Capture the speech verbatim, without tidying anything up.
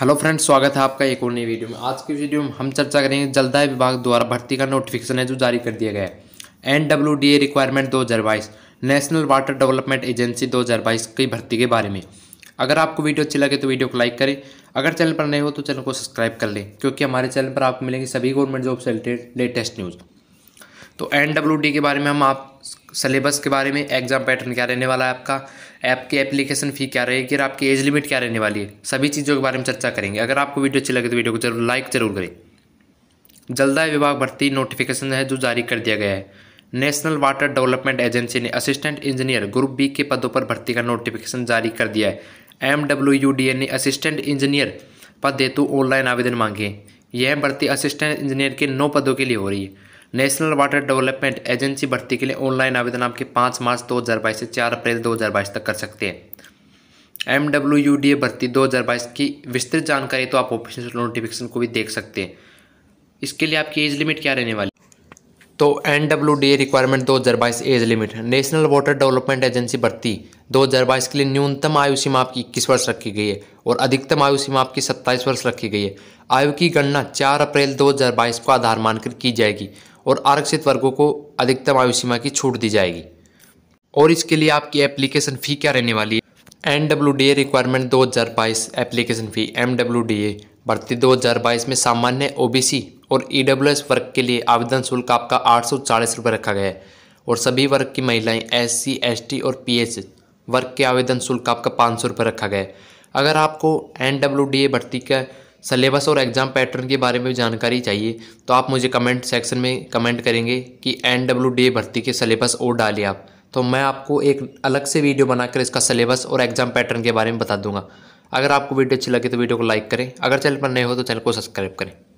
Hello friends, स्वागत है आपका एक और नई वीडियो में। आज की वीडियो में हम चर्चा करेंगे जलदाय विभाग द्वारा भर्ती का नोटिफिकेशन है जो जारी कर दिया गया है। N W D A requirement दो हज़ार बाईस नेशनल वाटर डेवलपमेंट एजेंसी दो हज़ार बाईस की भर्ती के बारे में। अगर आपको वीडियो अच्छी लगे तो वीडियो को लाइक करें, अगर चैनल पर नए हो तो चैनल को सब्सक्राइब कर लें, क्योंकि हमारे चैनल पर आपको मिलेंगी सभी गवर्नमेंट जॉब से रिलेटेड लेटेस्ट न्यूज़। तो एन डब्ल्यू डी के बारे में हम आप सिलेबस के बारे में, एग्जाम पैटर्न क्या रहने वाला है आपका, आपकी एप्लीकेशन फ़ी क्या रहेगी और आपकी एज लिमिट क्या रहने वाली है, सभी चीज़ों के बारे में चर्चा करेंगे। अगर आपको वीडियो अच्छी लगे तो वीडियो को जरूर लाइक जरूर करें। जलदाय विभाग भर्ती नोटिफिकेशन है जो जारी कर दिया गया है। नेशनल वाटर डेवलपमेंट एजेंसी ने असिस्टेंट इंजीनियर ग्रुप बी के पदों पर भर्ती का नोटिफिकेशन जारी कर दिया है। M W U D A ने असिस्टेंट इंजीनियर पद हेतु ऑनलाइन आवेदन मांगे हैं। यह भर्ती असिस्टेंट इंजीनियर के नौ पदों के लिए हो रही है। नेशनल वाटर डेवलपमेंट एजेंसी भर्ती के लिए ऑनलाइन आवेदन आपके पाँच मार्च दो हज़ार बाईस से चार अप्रैल दो हज़ार बाईस तक कर सकते हैं। M W U D A भर्ती दो हज़ार बाईस की विस्तृत जानकारी तो आप ऑफिशियल नोटिफिकेशन को भी देख सकते हैं। इसके लिए आपकी एज लिमिट क्या रहने वाली, तो N W D A requirement दो हज़ार बाईस age limit. National water development agency भर्ती दो हज़ार बाईस के लिए न्यूनतम आयु सीमा आपकी इक्कीस वर्ष रखी गई है और अधिकतम आयु सीमा आपकी सत्ताईस वर्ष रखी गई है। आयु की गणना चार अप्रैल दो हज़ार बाईस को आधार मानकर की जाएगी और आरक्षित वर्गों को अधिकतम आयु सीमा की छूट दी जाएगी। और इसके लिए आपकी एप्लीकेशन फ़ी क्या रहने वाली है। N W D A requirement दो हज़ार बाईस application fee. M W D A भर्ती दो हज़ार बाईस में सामान्य, ओबीसी और ईडब्ल्यूएस वर्ग के लिए आवेदन शुल्क आपका आठ सौ चालीस रुपये रखा गया है और सभी वर्ग की महिलाएं, एससी, एसटी और पीएच वर्ग के आवेदन शुल्क आपका पाँच सौ रुपये रखा गया है। अगर आपको एनडब्ल्यूडीए भर्ती का सिलेबस और एग्ज़ाम पैटर्न के बारे में जानकारी चाहिए तो आप मुझे कमेंट सेक्शन में कमेंट करेंगे कि एनडब्ल्यूडीए भर्ती के सिलेबस और डालिए आप, तो मैं आपको एक अलग से वीडियो बनाकर इसका सिलेबस और एग्ज़ाम पैटर्न के बारे में बता दूंगा। अगर आपको वीडियो अच्छी लगे तो वीडियो को लाइक करें, अगर चैनल पर नए हो तो चैनल को सब्सक्राइब करें।